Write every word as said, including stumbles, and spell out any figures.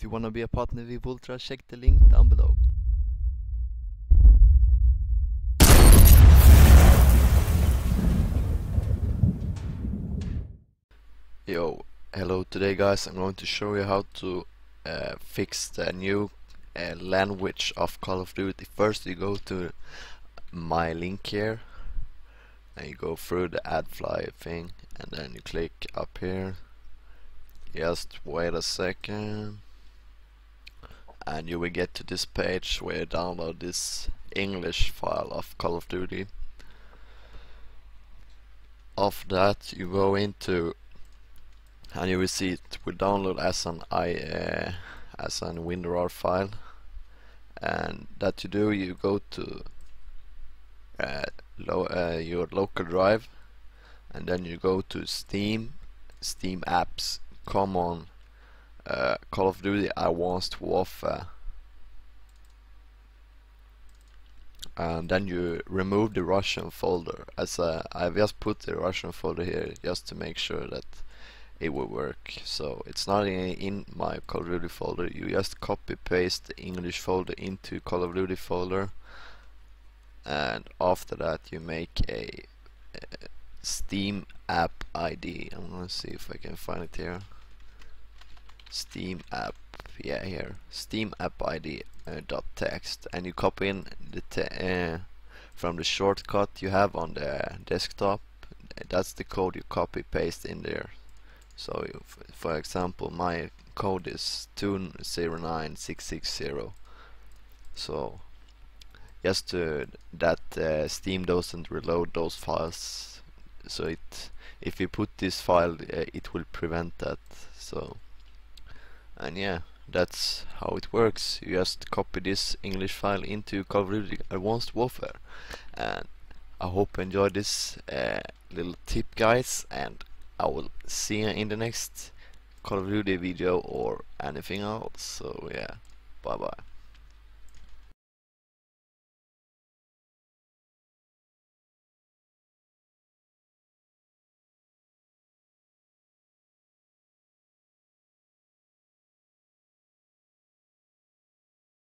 If you wanna be a partner with Vultra, check the link down below. Yo, hello. Today guys, I'm going to show you how to uh, fix the new uh, language of Call of Duty. First you go to my link here and you go through the Ad Fly thing and then you click up here. Just wait a second and you will get to this page where you download this English file of Call of Duty. After that you go into and you will see it will download as an I uh, as an WinRAR file, and that you do you go to uh, lo uh, your local drive and then you go to Steam, Steam apps, come on uh, Call of Duty Advanced Warfare, and then you remove the Russian folder. As uh, I've just put the Russian folder here just to make sure that it will work, so it's not in, in my Call of Duty folder. You just copy paste the English folder into Call of Duty folder, and after that you make a, a Steam app I D. I'm gonna see if I can find it here. Steam app, yeah, here. Steam app I D uh, dot text, and you copy in the te uh, from the shortcut you have on the desktop. That's the code you copy paste in there. So, you f for example, my code is two zero nine six six zero. So, just to that uh, Steam doesn't reload those files. So it, if you put this file, uh, it will prevent that. So, and yeah, that's how it works. You just copy this English file into Call of Duty Advanced Warfare. And I hope you enjoyed this uh, little tip, guys. And I will see you in the next Call of Duty video or anything else. So yeah, bye bye.